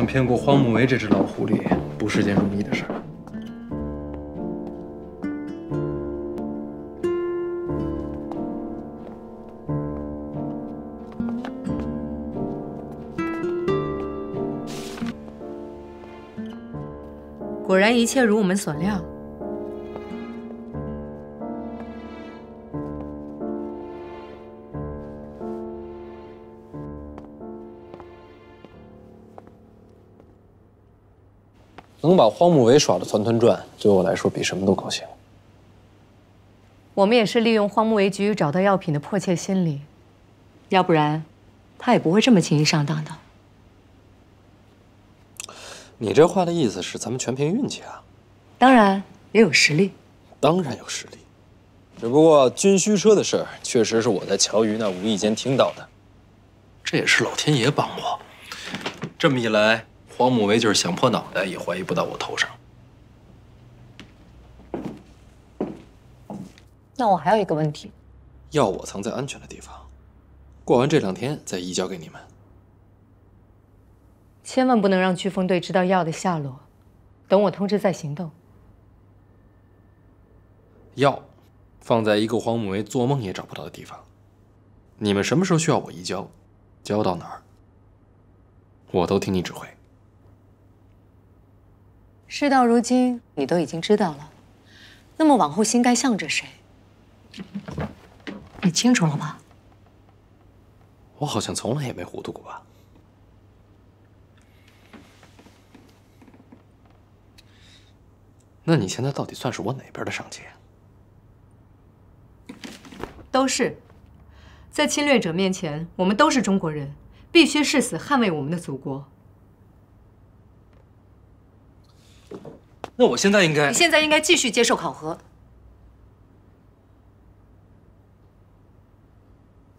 想骗过荒木为这只老狐狸，不是件容易的事儿。 果然一切如我们所料。能把荒木为耍得团团转，对我来说比什么都高兴。我们也是利用荒木为急于找到药品的迫切心理，要不然他也不会这么轻易上当的。 你这话的意思是，咱们全凭运气啊？当然也有实力。当然有实力，只不过军需车的事儿，确实是我在乔瑜那无意间听到的。这也是老天爷帮我。这么一来，黄母为就是想破脑袋也怀疑不到我头上。那我还有一个问题，药我藏在安全的地方，过完这2天再移交给你们。 千万不能让飓风队知道药的下落，等我通知再行动。药放在一个荒木为做梦也找不到的地方，你们什么时候需要我移交，交到哪儿，我都听你指挥。事到如今，你都已经知道了，那么往后心该向着谁，你清楚了吧？我好像从来也没糊涂过吧。 那你现在到底算是我哪边的上级啊？都是，在侵略者面前，我们都是中国人，必须誓死捍卫我们的祖国。那我现在应该……你现在应该继续接受考核。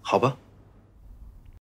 好吧。